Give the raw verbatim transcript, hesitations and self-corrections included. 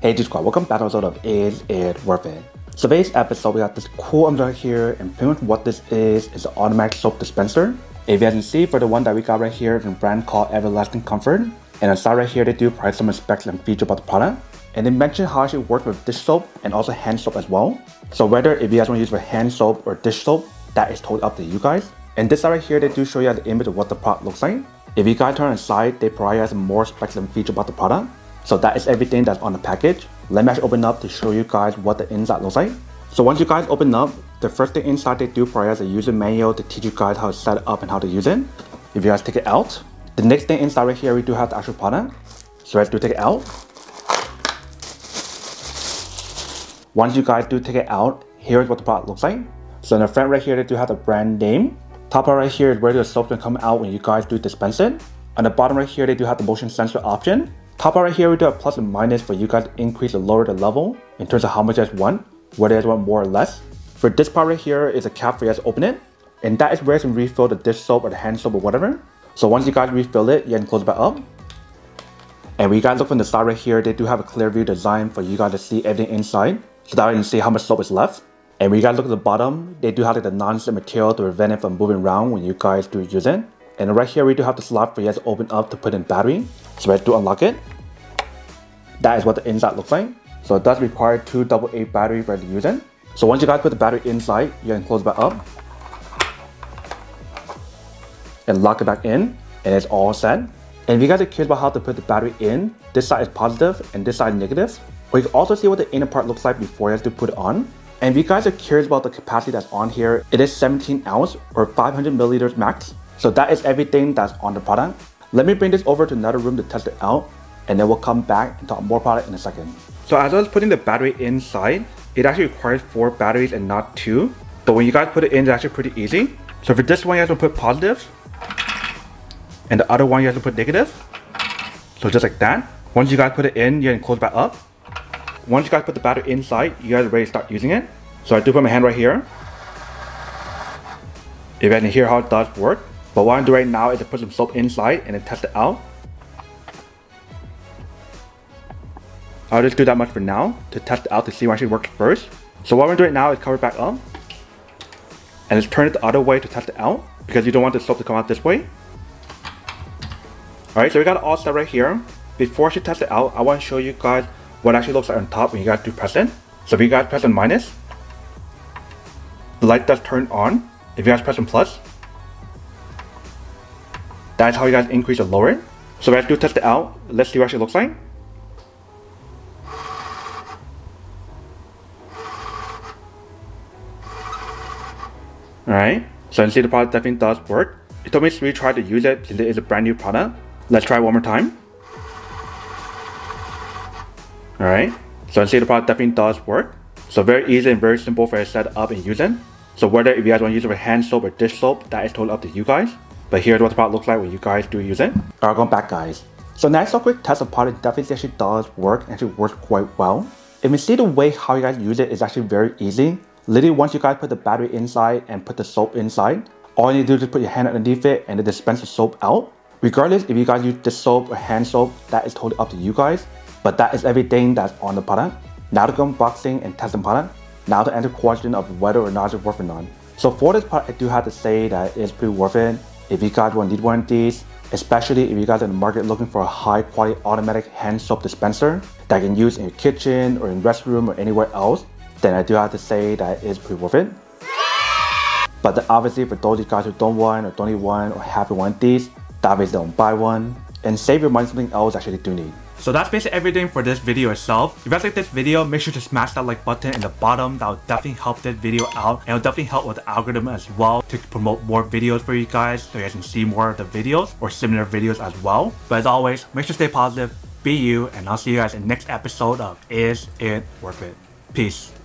Hey G Squad, welcome back to another episode of Is It Worth It? So today's episode, we got this cool umbrella here, and pretty much what this is is an automatic soap dispenser. If you guys can see, for the one that we got right here is a brand called Everlasting Comfort. And inside right here, they do provide some specs and features about the product. And they mention how it should work with dish soap and also hand soap as well. So whether if you guys want to use with hand soap or dish soap, that is totally up to you guys. And this side right here, they do show you the image of what the product looks like. If you guys turn inside, they provide you some more specs and features about the product. So that is everything that's on the package. Let me actually open up to show you guys what the inside looks like. So once you guys open up, the first thing inside they do provide is a user manual to teach you guys how to set it up and how to use it. If you guys take it out, the next thing inside right here, we do have the actual product. So let's do take it out. Once you guys do take it out, here is what the product looks like. So in the front right here, they do have the brand name. Top right here is where the soap can come out when you guys do dispense it. On the bottom right here, they do have the motion sensor option. Top right here, we do a plus and minus for you guys to increase or lower the level in terms of how much you guys want, whether you guys want more or less. For this part right here is a cap for you guys to open it, and that is where you can refill the dish soap or the hand soap or whatever. So once you guys refill it, you can close it back up. And when you guys look from the side right here, they do have a clear view design for you guys to see everything inside, so that way you can see how much soap is left. And when you guys look at the bottom, they do have like the non-slip material to prevent it from moving around when you guys do use it. And right here, we do have the slot for you guys to open up to put in battery. So let's do unlock it. That is what the inside looks like. So it does require two double A batteries for you to use it. So once you guys put the battery inside, you can close it back up and lock it back in, and it's all set. And if you guys are curious about how to put the battery in, this side is positive and this side is negative. But you can also see what the inner part looks like before you have to put it on. And if you guys are curious about the capacity that's on here, it is seventeen ounce or five hundred milliliters max. So that is everything that's on the product. Let me bring this over to another room to test it out, and then we'll come back and talk more about it in a second. So as I was putting the battery inside, it actually requires four batteries and not two. But when you guys put it in, it's actually pretty easy. So for this one, you guys will put positive, and the other one you guys will put negative. So just like that. Once you guys put it in, you can close it back up. Once you guys put the battery inside, you guys are ready to start using it. So I do put my hand right here. If you guys can hear how it does work. But what I'm doing right now is to put some soap inside and then test it out. I'll just do that much for now to test it out to see what actually works first. So what we're doing now is cover it back up and just turn it the other way to test it out, because you don't want the soap to come out this way. Alright, so we got it all set right here. Before I should test it out, I want to show you guys what it actually looks like on top when you guys do press it. So if you guys press on minus, the light does turn on. If you guys press on plus, that's how you guys increase or lower it. So let's do test it out. Let's see what it looks like. Alright, so you can see the product definitely does work. It told me to retry to use it since it is a brand new product. Let's try it one more time. Alright, so you can see the product definitely does work. So very easy and very simple for you to set up and use it. So whether if you guys want to use it with hand soap or dish soap, that is totally up to you guys. But here's what the product looks like when you guys do use it. Alright, going back guys. So next, a quick test of product definitely actually does work and actually works quite well. If you see the way how you guys use it is actually very easy. Literally, once you guys put the battery inside and put the soap inside, all you need to do is just put your hand underneath it and it dispenses the soap out. Regardless if you guys use dish soap or hand soap, that is totally up to you guys. But that is everything that's on the product. Now to go unboxing and test the product. Now to answer the question of whether or not it's worth it or not. So for this product, I do have to say that it is pretty worth it. If you guys want to need one of these, especially if you guys are in the market looking for a high quality automatic hand soap dispenser that you can use in your kitchen or in restroom or anywhere else, then I do have to say that it is pretty worth it. But then obviously for those of you guys who don't want or don't need one or have one of these, that means don't buy one and save your money something else actually do need. So that's basically everything for this video itself. If you guys like this video, make sure to smash that like button in the bottom. That will definitely help this video out, and it'll definitely help with the algorithm as well to promote more videos for you guys, so you guys can see more of the videos or similar videos as well. But as always, make sure to stay positive, be you, and I'll see you guys in the next episode of Is It Worth It? Peace.